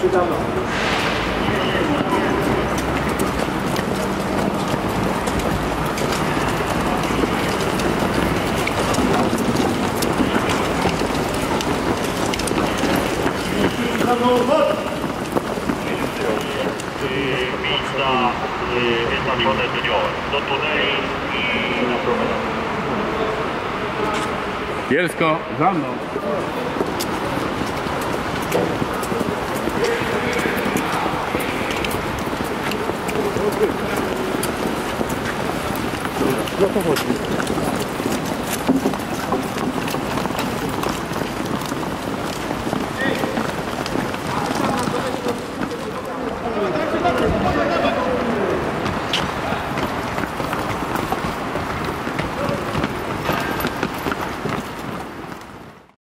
przydano. Bielsko, za mną. No to chodźmy.